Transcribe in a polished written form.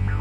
No.